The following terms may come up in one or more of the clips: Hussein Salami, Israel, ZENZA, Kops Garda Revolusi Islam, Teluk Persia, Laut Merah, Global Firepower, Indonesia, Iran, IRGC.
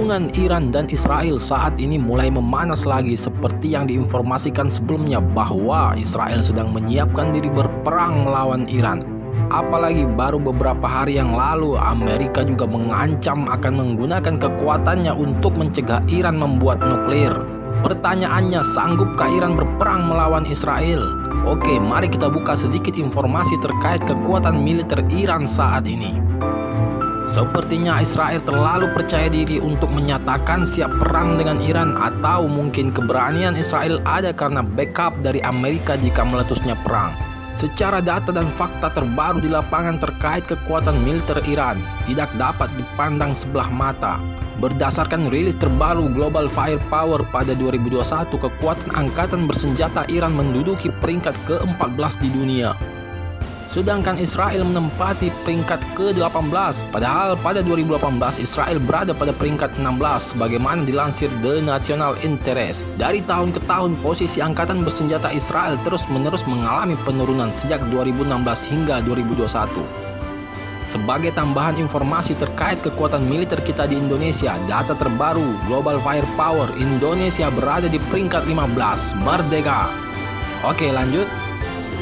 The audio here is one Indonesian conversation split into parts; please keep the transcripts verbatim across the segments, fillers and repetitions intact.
Hubungan Iran dan Israel saat ini mulai memanas lagi, seperti yang diinformasikan sebelumnya bahwa Israel sedang menyiapkan diri berperang melawan Iran. Apalagi baru beberapa hari yang lalu Amerika juga mengancam akan menggunakan kekuatannya untuk mencegah Iran membuat nuklir. Pertanyaannya, sanggupkah Iran berperang melawan Israel? Oke, mari kita buka sedikit informasi terkait kekuatan militer Iran saat ini. Sepertinya Israel terlalu percaya diri untuk menyatakan siap perang dengan Iran, atau mungkin keberanian Israel ada karena backup dari Amerika jika meletusnya perang. Secara data dan fakta terbaru di lapangan terkait kekuatan militer Iran tidak dapat dipandang sebelah mata. Berdasarkan rilis terbaru Global Firepower pada dua ribu dua puluh satu, kekuatan angkatan bersenjata Iran menduduki peringkat ke empat belas di dunia. Sedangkan Israel menempati peringkat ke delapan belas, padahal pada dua ribu delapan belas Israel berada pada peringkat enam belas sebagaimana dilansir The National Interest. Dari tahun ke tahun posisi angkatan bersenjata Israel terus-menerus mengalami penurunan sejak dua ribu enam belas hingga dua ribu dua puluh satu. Sebagai tambahan informasi terkait kekuatan militer kita di Indonesia, data terbaru Global Firepower, Indonesia berada di peringkat lima belas, merdeka. Oke, lanjut.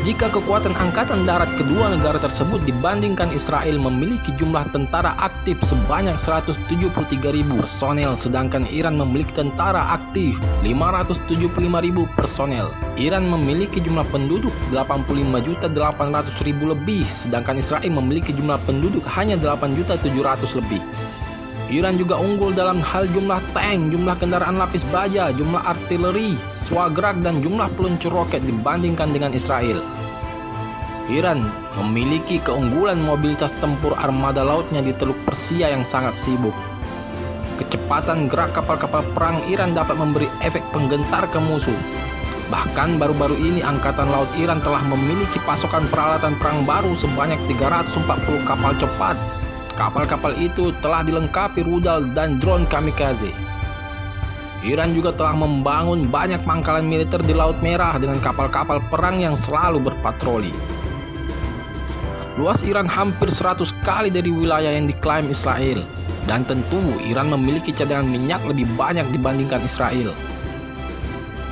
Jika kekuatan angkatan darat kedua negara tersebut dibandingkan, Israel memiliki jumlah tentara aktif sebanyak seratus tujuh puluh tiga ribu personel, sedangkan Iran memiliki tentara aktif lima ratus tujuh puluh lima ribu personel. Iran memiliki jumlah penduduk delapan puluh lima juta delapan ratus ribu lebih, sedangkan Israel memiliki jumlah penduduk hanya delapan juta tujuh ratus ribu lebih. Iran juga unggul dalam hal jumlah tank, jumlah kendaraan lapis baja, jumlah artileri, swagerak, dan jumlah peluncur roket dibandingkan dengan Israel. Iran memiliki keunggulan mobilitas tempur armada lautnya di Teluk Persia yang sangat sibuk. Kecepatan gerak kapal-kapal perang Iran dapat memberi efek penggentar ke musuh. Bahkan baru-baru ini Angkatan Laut Iran telah memiliki pasokan peralatan perang baru sebanyak tiga ratus empat puluh kapal cepat. Kapal-kapal itu telah dilengkapi rudal dan drone kamikaze. Iran juga telah membangun banyak pangkalan militer di Laut Merah dengan kapal-kapal perang yang selalu berpatroli. Luas Iran hampir seratus kali dari wilayah yang diklaim Israel. Dan tentu Iran memiliki cadangan minyak lebih banyak dibandingkan Israel.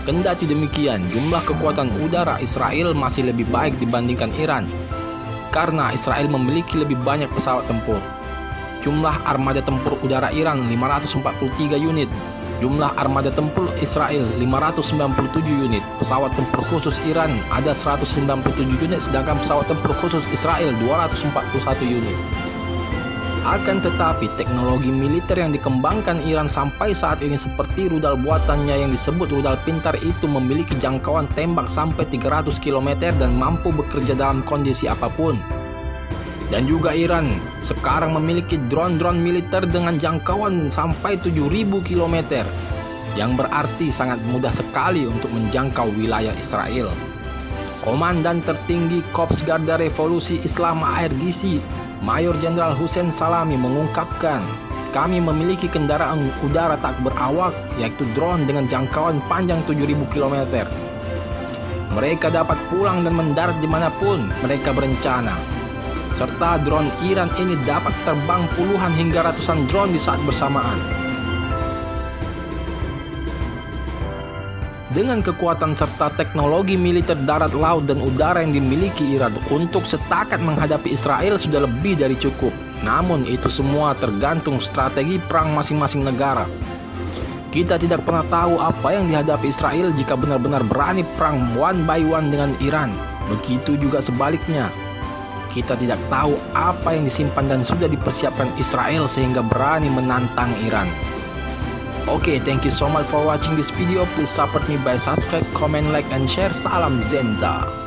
Kendati demikian, jumlah kekuatan udara Israel masih lebih baik dibandingkan Iran, karena Israel memiliki lebih banyak pesawat tempur. Jumlah armada tempur udara Iran lima ratus empat puluh tiga unit. Jumlah armada tempur Israel lima ratus sembilan puluh tujuh unit. Pesawat tempur khusus Iran ada seratus sembilan puluh tujuh unit, sedangkan pesawat tempur khusus Israel dua ratus empat puluh satu unit. Akan tetapi, teknologi militer yang dikembangkan Iran sampai saat ini seperti rudal buatannya yang disebut rudal pintar itu memiliki jangkauan tembak sampai tiga ratus kilometer dan mampu bekerja dalam kondisi apapun. Dan juga Iran sekarang memiliki drone-drone militer dengan jangkauan sampai tujuh ribu kilometer, yang berarti sangat mudah sekali untuk menjangkau wilayah Israel. Komandan tertinggi Kops Garda Revolusi Islam I R G C, Mayor Jenderal Hussein Salami mengungkapkan, kami memiliki kendaraan udara tak berawak, yaitu drone dengan jangkauan panjang tujuh ribu kilometer. Mereka dapat pulang dan mendarat dimanapun mereka berencana. Serta drone Iran ini dapat terbang puluhan hingga ratusan drone di saat bersamaan. Dengan kekuatan serta teknologi militer darat, laut, dan udara yang dimiliki Iran untuk setakat menghadapi Israel sudah lebih dari cukup. Namun itu semua tergantung strategi perang masing-masing negara. Kita tidak pernah tahu apa yang dihadapi Israel jika benar-benar berani perang one by one dengan Iran. Begitu juga sebaliknya. Kita tidak tahu apa yang disimpan dan sudah dipersiapkan Israel sehingga berani menantang Iran. Okay, thank you so much for watching this video. Please support me by subscribe, comment, like, and share. Salam ZENZA.